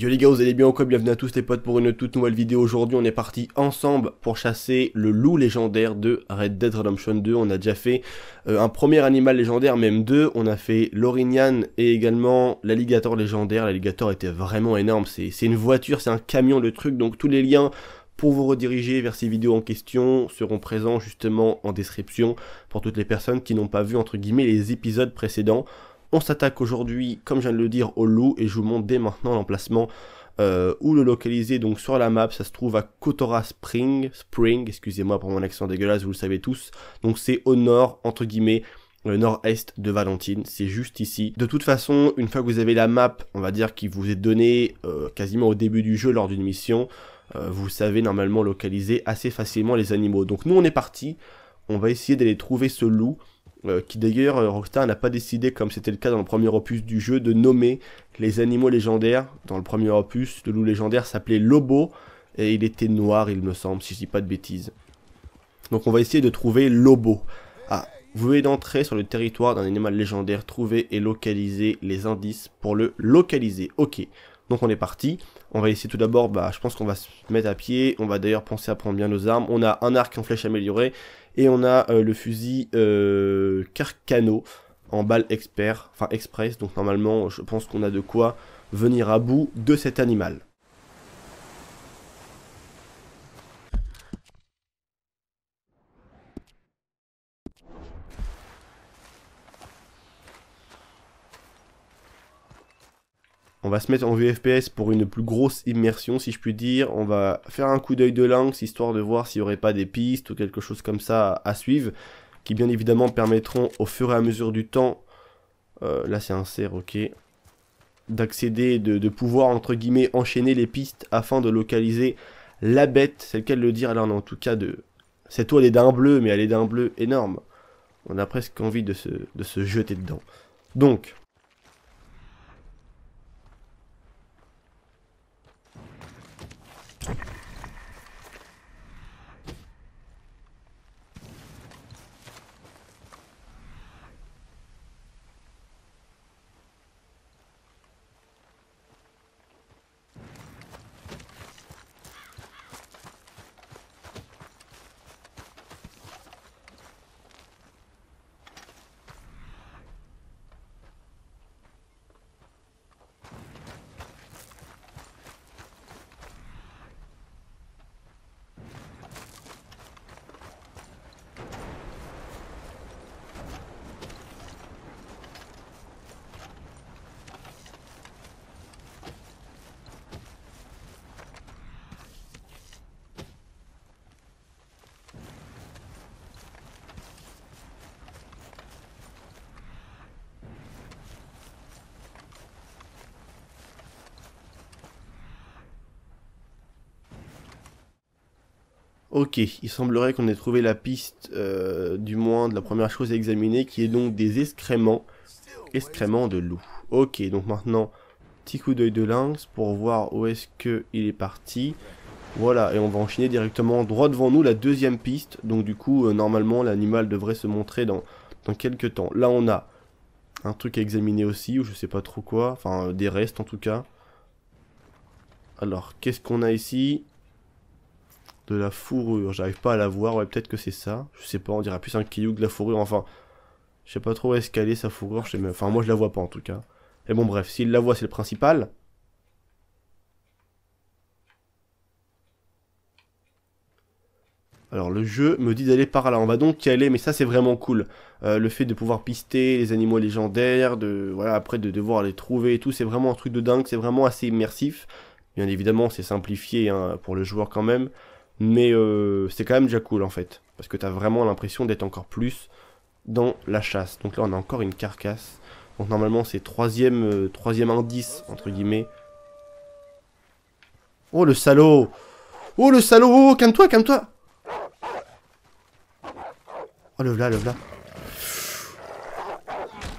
Yo les gars, vous allez bien ou quoi? Bienvenue à tous les potes pour une toute nouvelle vidéo. Aujourd'hui on est parti ensemble pour chasser le loup légendaire de Red Dead Redemption 2. On a déjà fait un premier animal légendaire, même deux. On a fait l'Orignan et également l'alligator légendaire. L'alligator était vraiment énorme, c'est une voiture, c'est un camion le truc. Donc tous les liens pour vous rediriger vers ces vidéos en question seront présents justement en description pour toutes les personnes qui n'ont pas vu entre guillemets les épisodes précédents. On s'attaque aujourd'hui, comme je viens de le dire, au loup et je vous montre dès maintenant l'emplacement où le localiser. Donc sur la map, ça se trouve à Kotora Spring, excusez-moi pour mon accent dégueulasse, vous le savez tous. Donc c'est au nord, entre guillemets, le nord-est de Valentine, c'est juste ici. De toute façon, une fois que vous avez la map, on va dire, qui vous est donnée quasiment au début du jeu lors d'une mission, vous savez normalement localiser assez facilement les animaux. Donc nous on est parti, on va essayer d'aller trouver ce loup. Qui d'ailleurs Rockstar n'a pas décidé, comme c'était le cas dans le premier opus du jeu, de nommer les animaux légendaires. Dans le premier opus, le loup légendaire s'appelait Lobo et il était noir il me semble, si je dis pas de bêtises. Donc on va essayer de trouver Lobo. Ah, vous venez d'entrer sur le territoire d'un animal légendaire, trouver et localiser les indices pour le localiser. Ok, donc on est parti. On va essayer tout d'abord, je pense qu'on va se mettre à pied. On va d'ailleurs penser à prendre bien nos armes. On a un arc en flèche amélioré. Et on a le fusil Carcano en balle express. Donc normalement, je pense qu'on a de quoi venir à bout de cet animal. On va se mettre en vue FPS pour une plus grosse immersion, si je puis dire. On va faire un coup d'œil de lynx, histoire de voir s'il n'y aurait pas des pistes ou quelque chose comme ça à suivre, qui bien évidemment permettront au fur et à mesure du temps, là c'est un cerf, ok, d'accéder, de pouvoir entre guillemets enchaîner les pistes afin de localiser la bête, c'est le cas de le dire. Alors on a en tout cas de... Cette eau elle est d'un bleu, mais elle est d'un bleu énorme. On a presque envie de se jeter dedans. Donc... Ok, il semblerait qu'on ait trouvé la piste, du moins de la première chose à examiner, qui est donc des escréments de loup. Ok, donc maintenant, petit coup d'œil de lynx pour voir où est-ce qu'il est parti. Voilà, et on va enchaîner directement droit devant nous la deuxième piste. Donc du coup, normalement, l'animal devrait se montrer dans quelques temps. Là, on a un truc à examiner aussi, ou je sais pas trop quoi, enfin des restes en tout cas. Alors, qu'est-ce qu'on a ici ? De la fourrure, j'arrive pas à la voir, ouais peut-être que c'est ça, je sais pas, on dirait plus un caillou que de la fourrure, enfin, je sais pas trop où est-ce qu'elle est sa fourrure, je sais même, enfin moi je la vois pas en tout cas. Et bon bref, s'il la voit c'est le principal. Alors le jeu me dit d'aller par là, on va donc y aller, mais ça c'est vraiment cool, le fait de pouvoir pister les animaux légendaires, voilà, après de devoir les trouver et tout, c'est vraiment un truc de dingue, c'est vraiment assez immersif. Bien évidemment c'est simplifié hein, pour le joueur quand même. Mais c'est quand même déjà cool en fait, parce que t'as vraiment l'impression d'être encore plus dans la chasse. Donc là on a encore une carcasse, donc normalement c'est troisième indice entre guillemets. Oh le salaud! Oh le salaud! Oh, calme-toi, calme-toi! Oh le v'là, le v'là.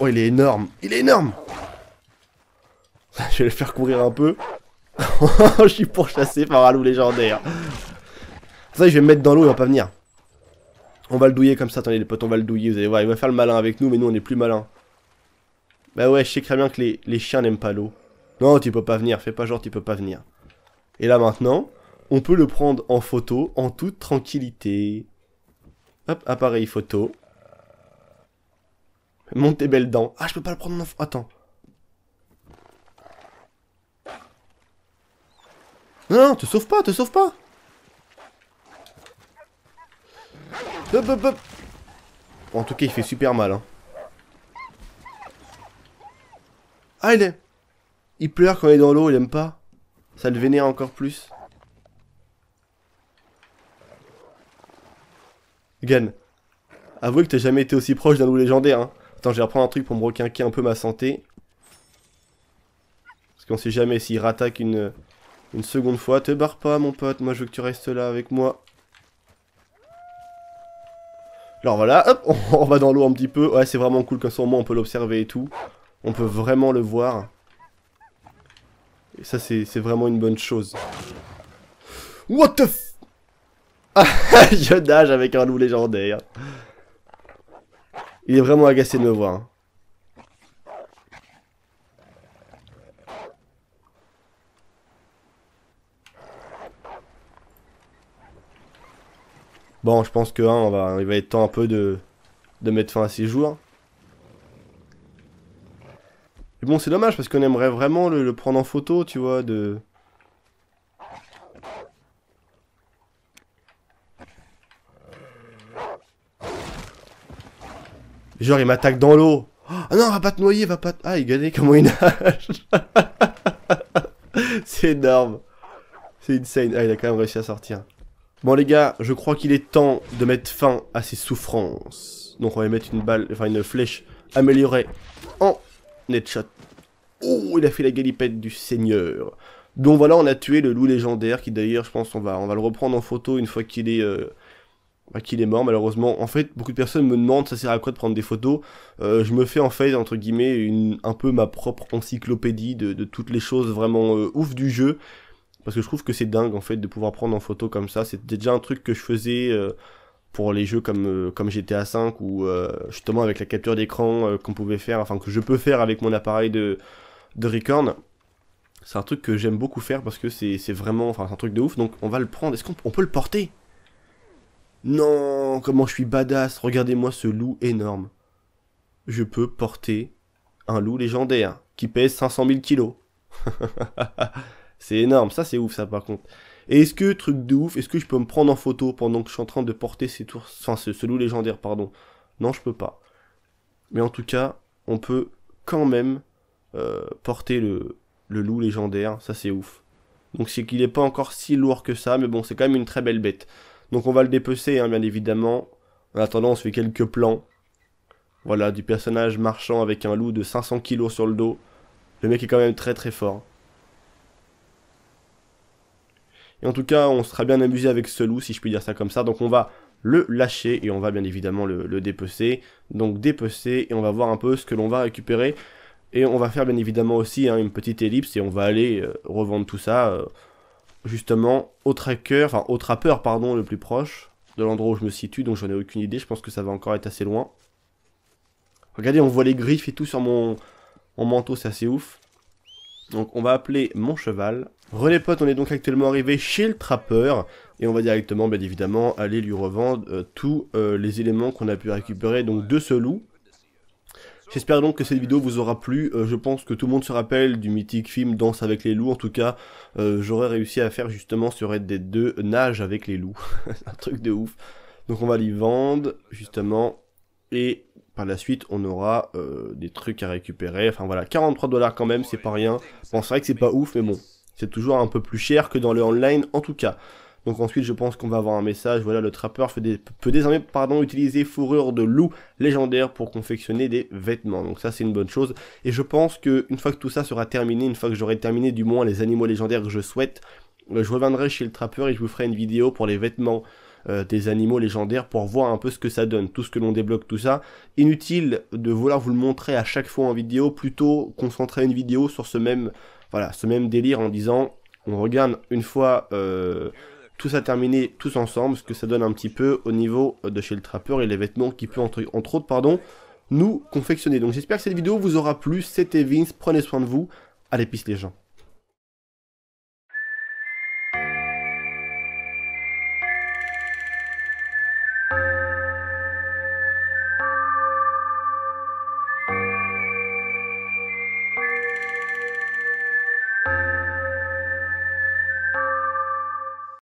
Oh il est énorme, il est énorme! Je vais le faire courir un peu. Je suis pourchassé par un loup légendaire. Ça, je vais me mettre dans l'eau, il va pas venir. On va le douiller comme ça, attendez les potes, on va le douiller, vous allez voir, il va faire le malin avec nous, mais nous on est plus malin. Bah ouais, je sais très bien que les chiens n'aiment pas l'eau. Non, tu peux pas venir, fais pas genre tu peux pas venir. Et là maintenant, on peut le prendre en photo en toute tranquillité. Hop, appareil photo. Monte tes belles dents. Ah, je peux pas le prendre en photo. Attends. Non, non, te sauve pas, te sauve pas. Hop, hop, hop. En tout cas, il fait super mal. Hein. Ah, il est... Il pleure quand il est dans l'eau, il aime pas. Ça le vénère encore plus. Gan, avouez que t'as jamais été aussi proche d'un loup légendaire. Hein. Attends, je vais reprendre un truc pour me requinquer un peu ma santé. Parce qu'on sait jamais s'il rattaque une seconde fois. Te barre pas, mon pote. Moi, je veux que tu restes là avec moi. Alors voilà, hop, on va dans l'eau un petit peu. Ouais, c'est vraiment cool, comme ça au moins on peut l'observer et tout. On peut vraiment le voir. Et ça, c'est vraiment une bonne chose. What the f... Ah, je nage avec un loup légendaire. Il est vraiment agacé de me voir. Hein. Bon, je pense que hein, il va être temps un peu de mettre fin à ces jours. Mais bon, c'est dommage parce qu'on aimerait vraiment le prendre en photo, tu vois, de... Genre, il m'attaque dans l'eau. Ah non, va pas te noyer, va pas te... Ah, regardez comment il nage. C'est énorme. C'est insane. Ah, il a quand même réussi à sortir. Bon les gars, je crois qu'il est temps de mettre fin à ces souffrances. Donc on va mettre une flèche améliorée en headshot. Oh, il a fait la galipette du seigneur. Donc voilà, on a tué le loup légendaire qui d'ailleurs, je pense, on va le reprendre en photo une fois qu'il est mort malheureusement. En fait, beaucoup de personnes me demandent ça sert à quoi de prendre des photos. Je me fais en fait, entre guillemets, un peu ma propre encyclopédie de toutes les choses vraiment ouf du jeu. Parce que je trouve que c'est dingue en fait de pouvoir prendre en photo comme ça. C'était déjà un truc que je faisais pour les jeux comme GTA V ou justement avec la capture d'écran qu'on pouvait faire, enfin que je peux faire avec mon appareil de Recorn. C'est un truc que j'aime beaucoup faire parce que c'est vraiment, enfin c'est un truc de ouf. Donc on va le prendre. Est-ce qu'on peut le porter? Non, comment je suis badass. Regardez-moi ce loup énorme. Je peux porter un loup légendaire qui pèse 500 000 kilos. C'est énorme, ça c'est ouf ça par contre. Et est-ce que, truc de ouf, est-ce que je peux me prendre en photo pendant que je suis en train de porter ces tours, enfin ce loup légendaire, pardon. Non, je peux pas. Mais en tout cas, on peut quand même porter le loup légendaire, ça c'est ouf. Donc c'est qu'il n'est pas encore si lourd que ça, mais bon, c'est quand même une très belle bête. Donc on va le dépecer, hein, bien évidemment. En attendant, on se fait quelques plans. Voilà, du personnage marchant avec un loup de 500 kg sur le dos. Le mec est quand même très très fort. Et en tout cas, on sera bien amusé avec ce loup, si je puis dire ça comme ça. Donc on va le lâcher et on va bien évidemment le dépecer. Donc dépecer et on va voir un peu ce que l'on va récupérer. Et on va faire bien évidemment aussi hein, une petite ellipse et on va aller revendre tout ça justement au tracker, enfin au trappeur pardon, le plus proche de l'endroit où je me situe. Donc j'en ai aucune idée, je pense que ça va encore être assez loin. Regardez, on voit les griffes et tout sur mon manteau, c'est assez ouf. Donc on va appeler mon cheval. Relais potes, on est donc actuellement arrivé chez le trappeur et on va directement bien évidemment aller lui revendre tous les éléments qu'on a pu récupérer donc de ce loup. J'espère donc que cette vidéo vous aura plu, je pense que tout le monde se rappelle du mythique film Danse avec les loups, en tout cas j'aurais réussi à faire justement sur Red Dead 2 Nage avec les loups, un truc de ouf. Donc on va l'y vendre justement et par la suite on aura des trucs à récupérer, enfin voilà 43 $ quand même c'est pas rien, bon c'est vrai que c'est pas ouf mais bon. C'est toujours un peu plus cher que dans le online, en tout cas. Donc ensuite, je pense qu'on va avoir un message. Voilà, le trappeur peut désormais pardon, utiliser fourrure de loup légendaire pour confectionner des vêtements. Donc ça, c'est une bonne chose. Et je pense qu'une fois que tout ça sera terminé, une fois que j'aurai terminé du moins les animaux légendaires que je souhaite, je reviendrai chez le trappeur et je vous ferai une vidéo pour les vêtements des animaux légendaires pour voir un peu ce que ça donne, tout ce que l'on débloque, tout ça. Inutile de vouloir vous le montrer à chaque fois en vidéo, plutôt concentrer une vidéo sur ce même... Voilà, ce même délire en disant, on regarde une fois tout ça terminé, tous ensemble, ce que ça donne un petit peu au niveau de chez le trappeur et les vêtements qu'il peut, entre autres, pardon, nous confectionner. Donc j'espère que cette vidéo vous aura plu, c'était Vince, prenez soin de vous, allez peace les gens.